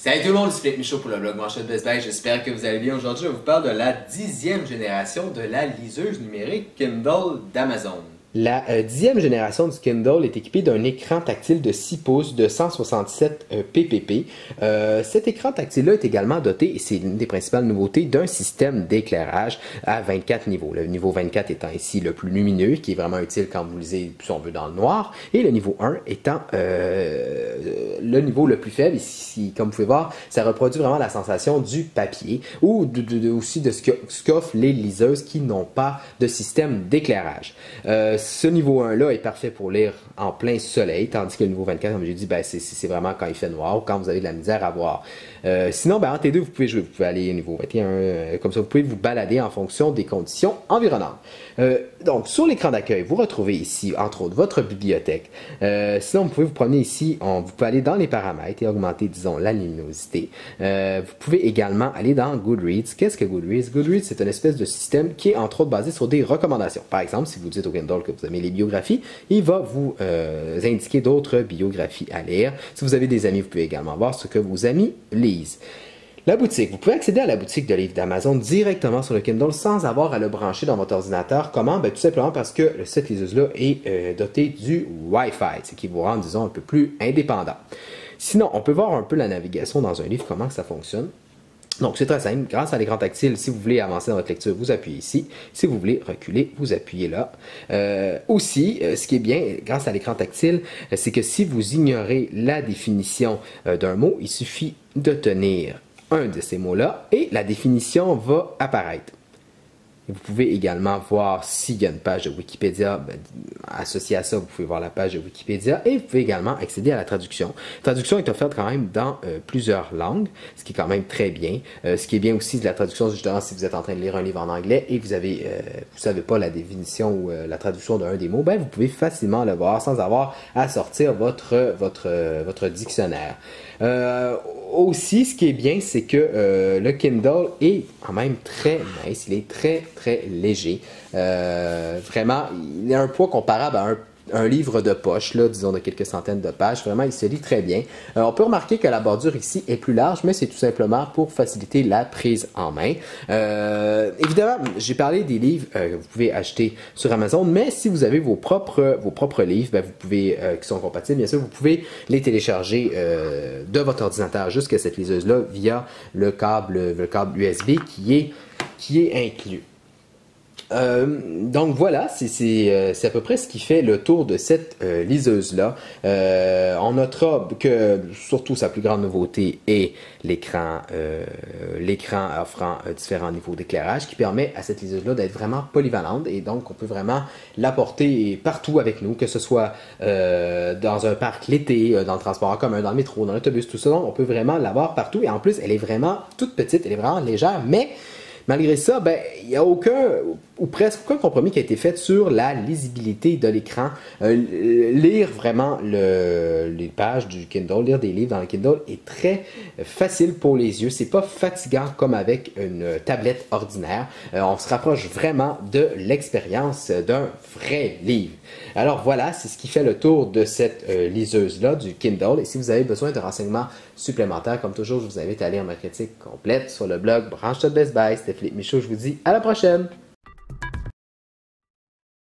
Salut tout le monde, c'est Philippe Michaud pour le blog Marchand Best Buy. J'espère que vous allez bien aujourd'hui. Je vous parle de la 10e génération de la liseuse numérique Kindle d'Amazon. La 10e génération du Kindle est équipée d'un écran tactile de 6 pouces de 167 ppp. Cet écran tactile-là est également doté, et c'est l'une des principales nouveautés, d'un système d'éclairage à 24 niveaux. Le niveau 24 étant ici le plus lumineux, qui est vraiment utile quand vous lisez, si on veut, dans le noir, et le niveau 1 étant le niveau le plus faible. Ici, comme vous pouvez voir, ça reproduit vraiment la sensation du papier, ou aussi de ce qu'offrent les liseuses qui n'ont pas de système d'éclairage. Ce niveau 1-là est parfait pour lire en plein soleil, tandis que le niveau 24, comme j'ai dit, c'est vraiment quand il fait noir ou quand vous avez de la misère à voir. Sinon, entre les deux, vous pouvez jouer, vous pouvez aller au niveau 21, comme ça vous pouvez vous balader en fonction des conditions environnantes. Donc, sur l'écran d'accueil, vous retrouvez ici, entre autres, votre bibliothèque. Sinon, vous pouvez vous promener ici, vous pouvez aller dans les paramètres et augmenter, disons, la luminosité. Vous pouvez également aller dans Goodreads. Qu'est-ce que Goodreads? Goodreads, c'est une espèce de système qui est, entre autres, basé sur des recommandations. Par exemple, si vous dites au Kindle que vous aimez les biographies, il va vous indiquer d'autres biographies à lire. Si vous avez des amis, vous pouvez également voir ce que vos amis lisent. La boutique. Vous pouvez accéder à la boutique de livres d'Amazon directement sur le Kindle sans avoir à le brancher dans votre ordinateur. Comment? Tout simplement parce que cette liseuse-là est dotée du Wi-Fi, ce qui vous rend, disons, un peu plus indépendant. Sinon, on peut voir un peu la navigation dans un livre, comment ça fonctionne. Donc, c'est très simple. Grâce à l'écran tactile, si vous voulez avancer dans votre lecture, vous appuyez ici. Si vous voulez reculer, vous appuyez là. Aussi, ce qui est bien grâce à l'écran tactile, c'est que si vous ignorez la définition d'un mot, il suffit de tenir un de ces mots-là et la définition va apparaître. Vous pouvez également voir s'il y a une page de Wikipédia, associée à ça, vous pouvez voir la page de Wikipédia et vous pouvez également accéder à la traduction. La traduction est offerte quand même dans plusieurs langues, ce qui est quand même très bien. Ce qui est bien aussi de la traduction, justement, si vous êtes en train de lire un livre en anglais et vous avez, vous savez pas la définition ou la traduction d'un des mots, vous pouvez facilement le voir sans avoir à sortir votre dictionnaire. Aussi, ce qui est bien, c'est que le Kindle est quand même très mince, il est très léger. Vraiment, il a un poids comparable à un livre de poche, là, disons de quelques centaines de pages. Vraiment, il se lit très bien. On peut remarquer que la bordure ici est plus large, mais c'est tout simplement pour faciliter la prise en main. Évidemment, j'ai parlé des livres que vous pouvez acheter sur Amazon, mais si vous avez vos propres livres, vous pouvez, qui sont compatibles, bien sûr, vous pouvez les télécharger de votre ordinateur jusqu'à cette liseuse-là via le câble USB qui est inclus. Donc voilà, c'est à peu près ce qui fait le tour de cette liseuse-là. On notera que surtout sa plus grande nouveauté est l'écran offrant différents niveaux d'éclairage qui permet à cette liseuse-là d'être vraiment polyvalente et donc on peut vraiment la porter partout avec nous, que ce soit dans un parc l'été, dans le transport en commun, dans le métro, dans l'autobus, tout ça. Donc on peut vraiment l'avoir partout et en plus elle est vraiment toute petite, elle est vraiment légère, mais malgré ça, il n'y a aucun ou presque aucun compromis qui a été fait sur la lisibilité de l'écran. Lire vraiment les pages du Kindle, lire des livres dans le Kindle est très facile pour les yeux. C'est pas fatigant comme avec une tablette ordinaire. On se rapproche vraiment de l'expérience d'un vrai livre. Alors voilà, c'est ce qui fait le tour de cette liseuse-là, du Kindle. Et si vous avez besoin de renseignements supplémentaires, comme toujours, je vous invite à lire ma critique complète sur le blog Marchand Best Buy. Philippe Michaud, je vous dis à la prochaine!